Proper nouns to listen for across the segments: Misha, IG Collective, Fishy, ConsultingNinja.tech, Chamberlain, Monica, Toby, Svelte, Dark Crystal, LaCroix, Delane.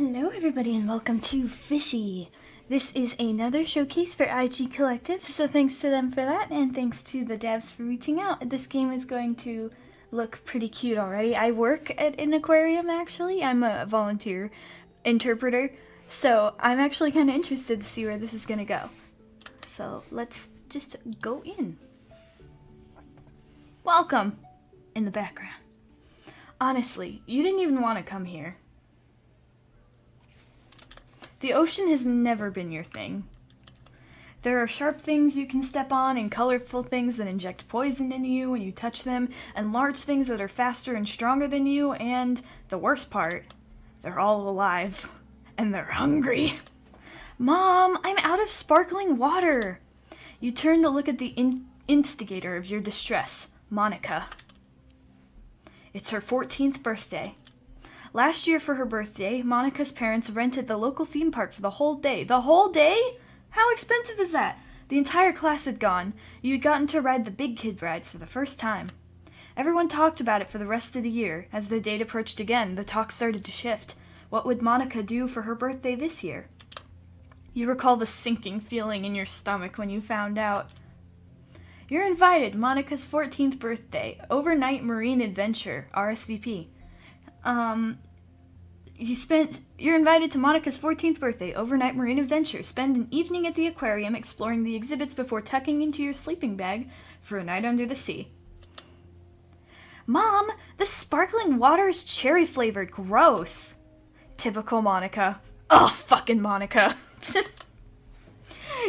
Hello everybody and welcome to Fishy. This is another showcase for IG Collective, so thanks to them for that and thanks to the devs for reaching out. This game is going to look pretty cute already. I work at an aquarium actually. I'm a volunteer interpreter, so I'm actually kind of interested to see where this is going to go. So let's just go in. Welcome! In the background. Honestly, you didn't even want to come here. The ocean has never been your thing. There are sharp things you can step on and colorful things that inject poison into you when you touch them, and large things that are faster and stronger than you, and the worst part, they're all alive. And they're hungry. Mom, I'm out of sparkling water! You turn to look at the instigator of your distress, Monica. It's her 14th birthday. Last year for her birthday, Monica's parents rented the local theme park for the whole day. The whole day? How expensive is that? The entire class had gone. You'd gotten to ride the big kid rides for the first time. Everyone talked about it for the rest of the year. As the date approached again, the talk started to shift. What would Monica do for her birthday this year? You recall the sinking feeling in your stomach when you found out. You're invited, Monica's 14th birthday, overnight marine adventure, RSVP. You're invited to Monica's 14th birthday, overnight marine adventure. Spend an evening at the aquarium exploring the exhibits before tucking into your sleeping bag for a night under the sea. Mom, the sparkling water is cherry flavored. Gross. Typical Monica. Oh, fucking Monica.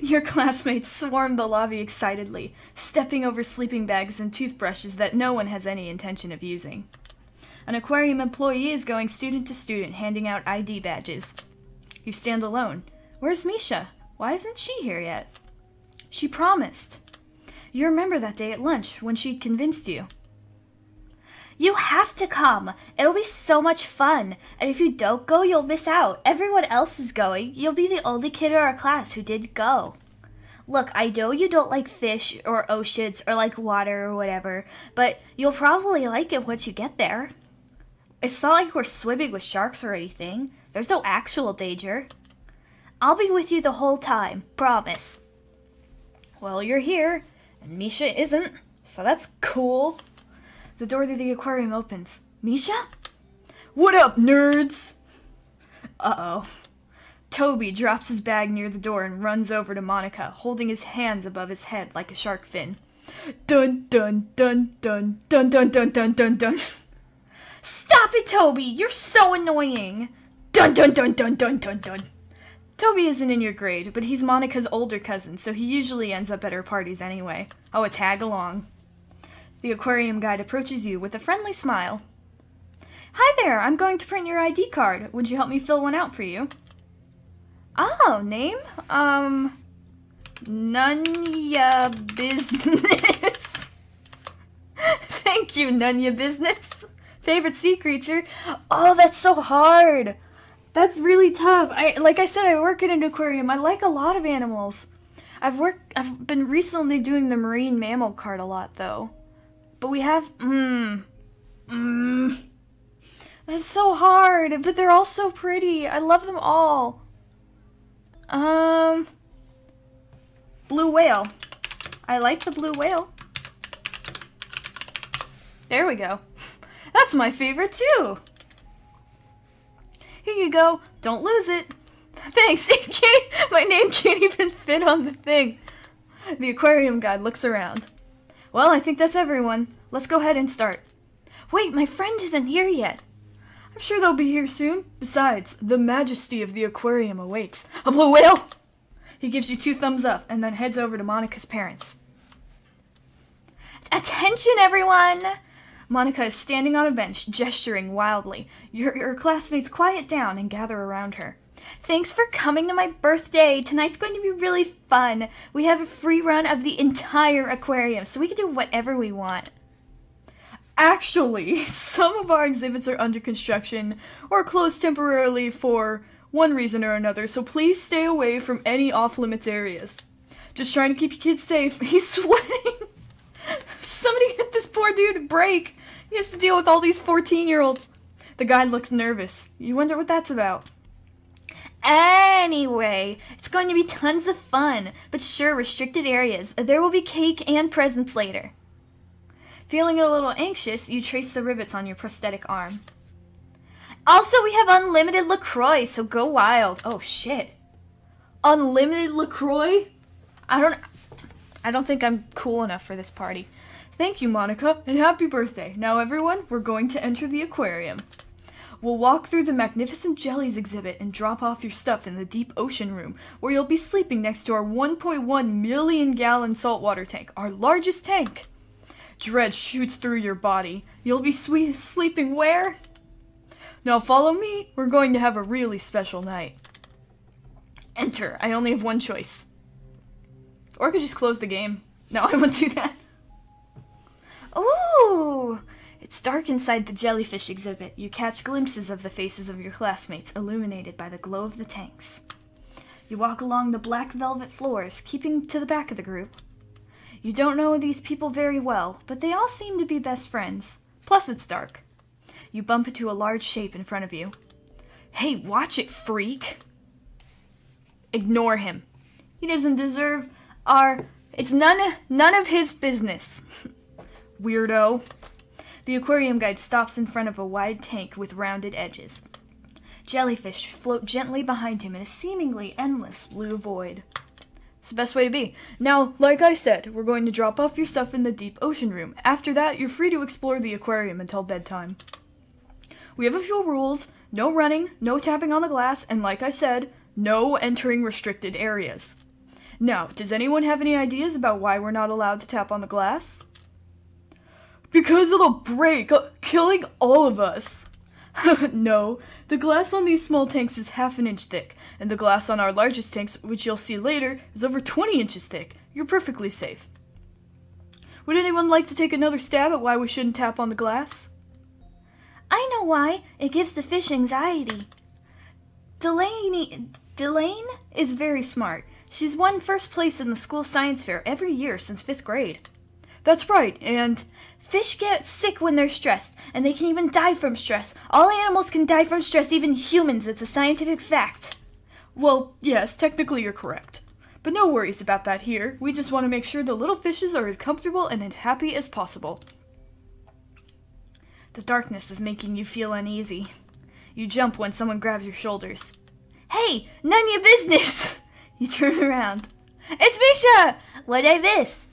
Your classmates swarm the lobby excitedly, stepping over sleeping bags and toothbrushes that no one has any intention of using. An aquarium employee is going student to student, handing out ID badges. You stand alone. Where's Misha? Why isn't she here yet? She promised. You remember that day at lunch when she convinced you. You have to come! It'll be so much fun! And if you don't go, you'll miss out. Everyone else is going. You'll be the only kid in our class who did go. Look, I know you don't like fish or oceans or like water or whatever, but you'll probably like it once you get there. It's not like we're swimming with sharks or anything. There's no actual danger. I'll be with you the whole time, promise. Well, you're here, and Misha isn't, so that's cool. The door to the aquarium opens. Misha? What up, nerds? Uh-oh. Toby drops his bag near the door and runs over to Monica, holding his hands above his head like a shark fin. Dun dun dun dun dun dun dun dun dun dun. Stop it, Toby! You're so annoying! Dun dun dun dun dun dun dun! Toby isn't in your grade, but he's Monica's older cousin, so he usually ends up at her parties anyway. Oh, a tag-along. The aquarium guide approaches you with a friendly smile. Hi there! I'm going to print your ID card. Would you help me fill one out for you? Oh, name? None ya business. Thank you, none ya business. Favorite sea creature? Oh, that's so hard. That's really tough. Like I said, I work at an aquarium. I like a lot of animals. I've been recently doing the marine mammal card a lot though. But we have that's so hard, but they're all so pretty. I love them all. Blue whale. I like the blue whale. There we go. That's my favorite, too! Here you go. Don't lose it. Thanks. My name can't even fit on the thing. The aquarium guy looks around. Well, I think that's everyone. Let's go ahead and start. Wait, my friend isn't here yet. I'm sure they'll be here soon. Besides, the majesty of the aquarium awaits. A blue whale! He gives you two thumbs up and then heads over to Monica's parents. Attention, everyone! Monica is standing on a bench, gesturing wildly. Your classmates quiet down and gather around her. Thanks for coming to my birthday! Tonight's going to be really fun! We have a free run of the entire aquarium, so we can do whatever we want. Actually, some of our exhibits are under construction or closed temporarily for one reason or another, so please stay away from any off-limits areas. Just trying to keep your kids safe. He's sweating! Somebody get this poor dude a break! He has to deal with all these 14-year-olds. The guy looks nervous. You wonder what that's about. Anyway, it's going to be tons of fun, but sure, restricted areas. There will be cake and presents later. Feeling a little anxious, you trace the rivets on your prosthetic arm. Also, we have unlimited LaCroix, so go wild. Oh, shit. Unlimited LaCroix? I don't think I'm cool enough for this party. Thank you, Monica, and happy birthday. Now, everyone, we're going to enter the aquarium. We'll walk through the magnificent jellies exhibit and drop off your stuff in the deep ocean room, where you'll be sleeping next to our 1.1 million gallon saltwater tank, our largest tank. Dread shoots through your body. You'll be sleeping where? Now follow me. We're going to have a really special night. Enter. I only have one choice. Or I could just close the game. No, I won't do that. Ooh! It's dark inside the jellyfish exhibit. You catch glimpses of the faces of your classmates, illuminated by the glow of the tanks. You walk along the black velvet floors, keeping to the back of the group. You don't know these people very well, but they all seem to be best friends. Plus, it's dark. You bump into a large shape in front of you. Hey, watch it, freak! Ignore him. He doesn't deserve our... It's none of his business. Weirdo. The aquarium guide stops in front of a wide tank with rounded edges. Jellyfish float gently behind him in a seemingly endless blue void. It's the best way to be. Now, like I said, we're going to drop off your stuff in the deep ocean room. After that, you're free to explore the aquarium until bedtime. We have a few rules. No running, no tapping on the glass, and like I said, no entering restricted areas. Now, does anyone have any ideas about why we're not allowed to tap on the glass? Because it'll break, killing all of us. No, the glass on these small tanks is half an inch thick, and the glass on our largest tanks, which you'll see later, is over 20 inches thick. You're perfectly safe. Would anyone like to take another stab at why we shouldn't tap on the glass? I know why. It gives the fish anxiety. Delane is very smart. She's won first place in the school science fair every year since 5th grade. That's right, and... Fish get sick when they're stressed, and they can even die from stress. All animals can die from stress, even humans. It's a scientific fact. Well, yes, technically you're correct. But no worries about that here. We just want to make sure the little fishes are as comfortable and as happy as possible. The darkness is making you feel uneasy. You jump when someone grabs your shoulders. Hey, none of your business! You turn around. It's Misha! What'd I miss?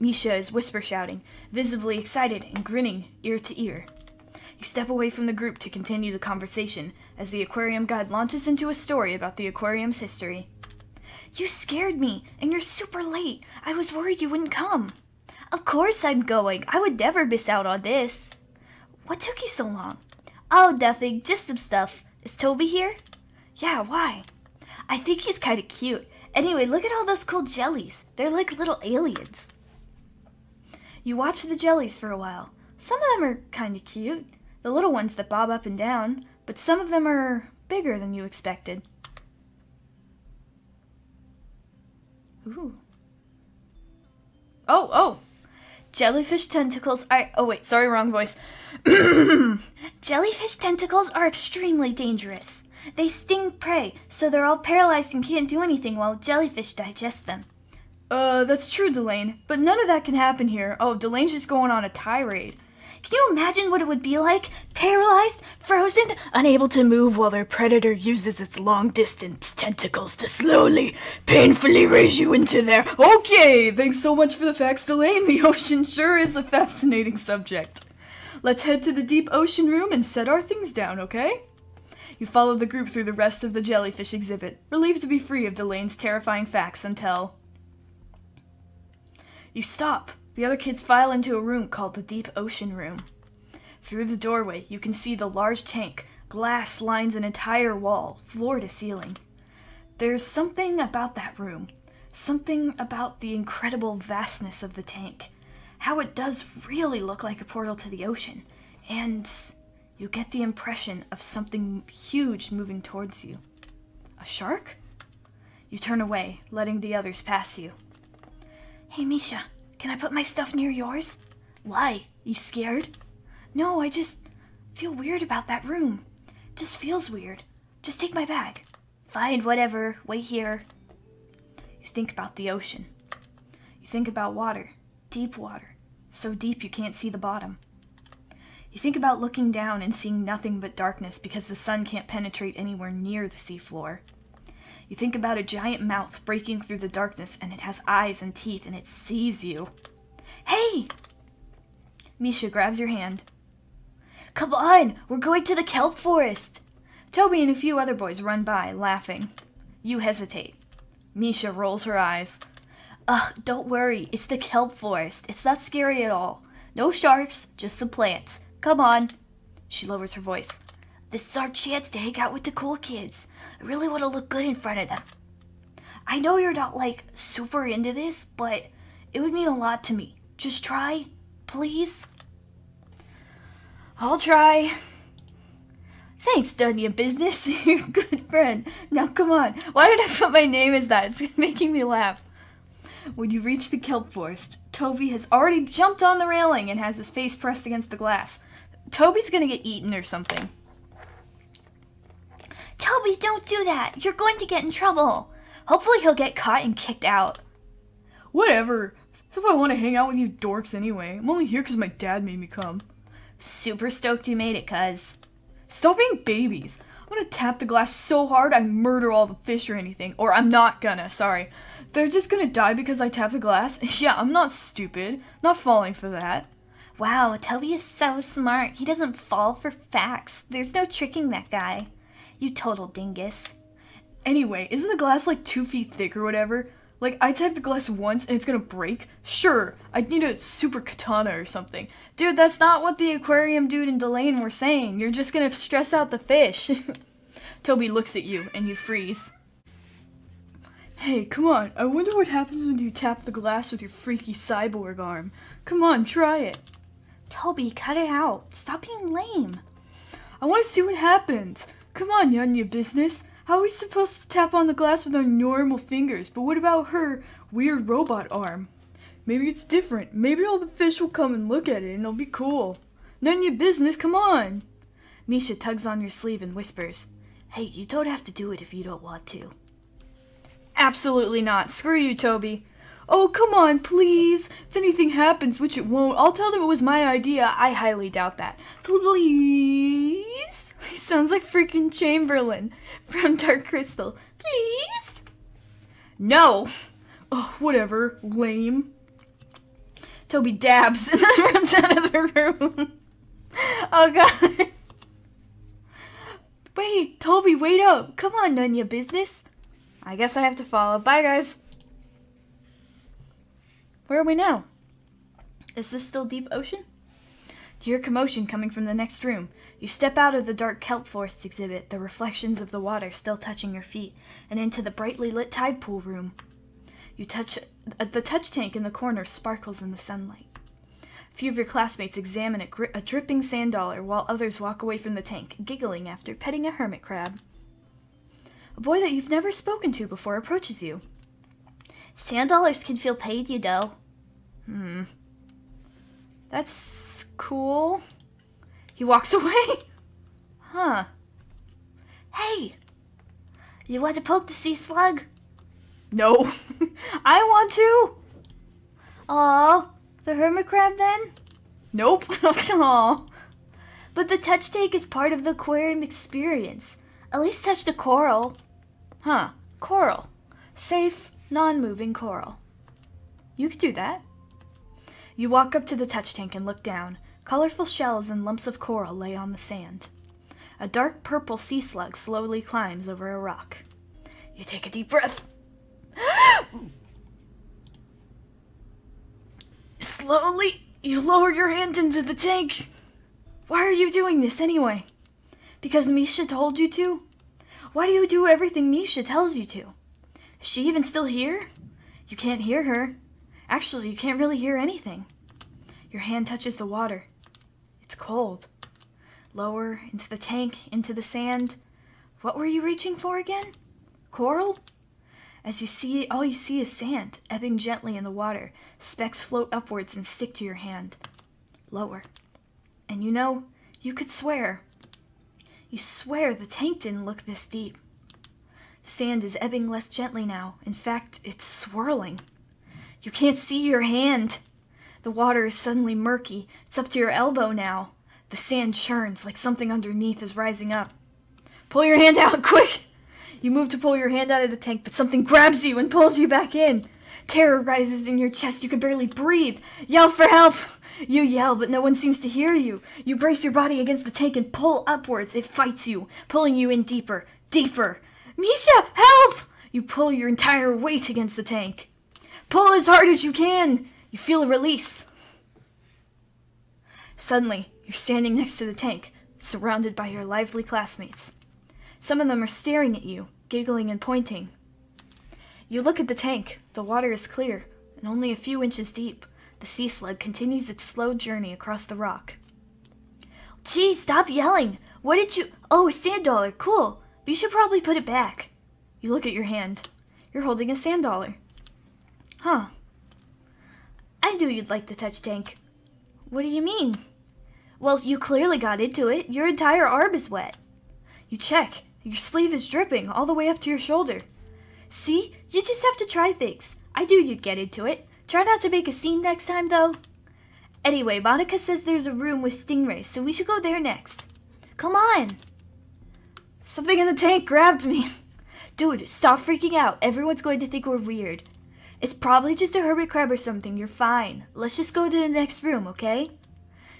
Misha is whisper-shouting, visibly excited and grinning ear to ear. You step away from the group to continue the conversation as the aquarium guide launches into a story about the aquarium's history. You scared me, and you're super late. I was worried you wouldn't come. Of course I'm going. I would never miss out on this. What took you so long? Oh, nothing. Just some stuff. Is Toby here? Yeah, why? I think he's kind of cute. Anyway, look at all those cool jellies. They're like little aliens. You watch the jellies for a while. Some of them are kind of cute, the little ones that bob up and down, but some of them are bigger than you expected. Ooh. Oh, oh! Jellyfish tentacles are... Oh, wait, sorry, wrong voice. Jellyfish tentacles are extremely dangerous. They sting prey, so they're all paralyzed and can't do anything while jellyfish digest them. That's true, Delane, but none of that can happen here. Oh, Delane's just going on a tirade. Can you imagine what it would be like? Paralyzed, frozen, unable to move while their predator uses its long-distance tentacles to slowly, painfully raise you into their... Okay, thanks so much for the facts, Delane. The ocean sure is a fascinating subject. Let's head to the deep ocean room and set our things down, okay? You follow the group through the rest of the jellyfish exhibit, relieved to be free of Delane's terrifying facts until... You stop. The other kids file into a room called the Deep Ocean Room. Through the doorway, you can see the large tank. Glass lines an entire wall, floor to ceiling. There's something about that room. Something about the incredible vastness of the tank. How it does really look like a portal to the ocean. And you get the impression of something huge moving towards you. A shark? You turn away, letting the others pass you. Hey, Misha, can I put my stuff near yours? Why? You scared? No, I just feel weird about that room. Just feels weird. Just take my bag. Fine, whatever. Wait here. You think about the ocean. You think about water. Deep water. So deep you can't see the bottom. You think about looking down and seeing nothing but darkness because the sun can't penetrate anywhere near the seafloor. You think about a giant mouth breaking through the darkness, and it has eyes and teeth, and it sees you. Hey! Misha grabs your hand. Come on! We're going to the kelp forest! Toby and a few other boys run by, laughing. You hesitate. Misha rolls her eyes. Ugh, don't worry. It's the kelp forest. It's not scary at all. No sharks, just some plants. Come on. She lowers her voice. This is our chance to hang out with the cool kids. I really want to look good in front of them. I know you're not, like, super into this, but it would mean a lot to me. Just try, please. I'll try. Thanks, done your business. You're a good friend. Now, come on. Why did I put my name as that? It's making me laugh. When you reach the kelp forest, Toby has already jumped on the railing and has his face pressed against the glass. Toby's gonna get eaten or something. Toby, don't do that! You're going to get in trouble! Hopefully he'll get caught and kicked out. Whatever. So I want to hang out with you dorks anyway. I'm only here because my dad made me come. Super stoked you made it, cuz. Stop being babies. I'm gonna tap the glass so hard I murder all the fish or anything. Or I'm not gonna, sorry. They're just gonna die because I tap the glass? Yeah, I'm not stupid. Not falling for that. Wow, Toby is so smart. He doesn't fall for facts. There's no tricking that guy. You total dingus. Anyway, isn't the glass like 2 feet thick or whatever? Like, I typed the glass once and it's gonna break? Sure, I'd need a super katana or something. Dude, that's not what the aquarium dude and Delane were saying. You're just gonna stress out the fish. Toby looks at you and you freeze. Hey, come on, I wonder what happens when you tap the glass with your freaky cyborg arm. Come on, try it. Toby, cut it out. Stop being lame. I want to see what happens. Come on, none of your business. How are we supposed to tap on the glass with our normal fingers? But what about her weird robot arm? Maybe it's different. Maybe all the fish will come and look at it and it'll be cool. None of your business, come on! Misha tugs on your sleeve and whispers, Hey, you don't have to do it if you don't want to. Absolutely not. Screw you, Toby. Oh, come on, please. If anything happens, which it won't, I'll tell them it was my idea. I highly doubt that. Please? He sounds like freaking Chamberlain from Dark Crystal. Please? No. Oh, whatever. Lame. Toby dabs and then runs out of the room. Oh, God. Wait, Toby, wait up. Come on, none of your business. I guess I have to follow. Bye, guys. Where are we now? Is this still deep ocean? You hear commotion coming from the next room. You step out of the dark kelp forest exhibit, the reflections of the water still touching your feet, and into the brightly lit tide pool room. The touch tank in the corner sparkles in the sunlight. A few of your classmates examine a dripping sand dollar while others walk away from the tank, giggling after petting a hermit crab. A boy that you've never spoken to before approaches you. Sand dollars can feel paid, you know. That's cool. He walks away. Huh. Hey! You want to poke the sea slug? No. I want to! Aw, the hermit crab then? Nope. Aw. But the touch tank is part of the aquarium experience. At least touch the coral. Huh. Coral. Safe, non-moving coral. You could do that. You walk up to the touch tank and look down. Colorful shells and lumps of coral lay on the sand. A dark purple sea slug slowly climbs over a rock. You take a deep breath. Slowly, you lower your hand into the tank. Why are you doing this anyway? Because Misha told you to? Why do you do everything Misha tells you to? Is she even still here? You can't hear her. Actually, you can't really hear anything. Your hand touches the water. It's cold. Lower, into the tank, into the sand. What were you reaching for again? Coral? All you see is sand, ebbing gently in the water. Specks float upwards and stick to your hand. Lower. And you know, you could swear. You swear the tank didn't look this deep. The sand is ebbing less gently now. In fact, it's swirling. You can't see your hand. The water is suddenly murky. It's up to your elbow now. The sand churns like something underneath is rising up. Pull your hand out, quick! You move to pull your hand out of the tank, but something grabs you and pulls you back in. Terror rises in your chest. You can barely breathe. Yell for help! You yell, but no one seems to hear you. You brace your body against the tank and pull upwards. It fights you, pulling you in deeper, deeper. Misha, help! You pull your entire weight against the tank. Pull as hard as you can. You feel a release. Suddenly, you're standing next to the tank, surrounded by your lively classmates. Some of them are staring at you, giggling and pointing. You look at the tank. The water is clear, and only a few inches deep. The sea slug continues its slow journey across the rock. Gee, stop yelling! What did you— Oh, a sand dollar, cool! But you should probably put it back. You look at your hand. You're holding a sand dollar. Huh. I knew you'd like the touch tank. What do you mean? Well, you clearly got into it. Your entire arm is wet. You check. Your sleeve is dripping all the way up to your shoulder. See? You just have to try things. I knew you'd get into it. Try not to make a scene next time, though. Anyway, Monica says there's a room with stingrays, so we should go there next. Come on! Something in the tank grabbed me. Dude, stop freaking out. Everyone's going to think we're weird. It's probably just a hermit crab or something. You're fine. Let's just go to the next room, okay?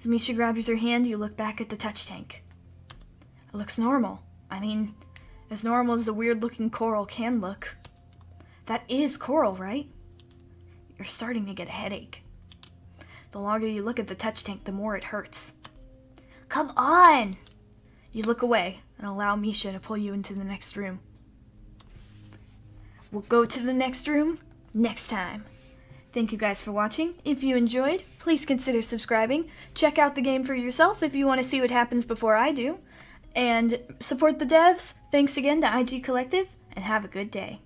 As Misha grabs your hand, you look back at the touch tank. It looks normal. I mean, as normal as the weird-looking coral can look. That is coral, right? You're starting to get a headache. The longer you look at the touch tank, the more it hurts. Come on! You look away and allow Misha to pull you into the next room. We'll go to the next room next time. Thank you guys for watching. If you enjoyed, please consider subscribing. Check out the game for yourself if you want to see what happens before I do. And support the devs. Thanks again to IG Collective, and have a good day.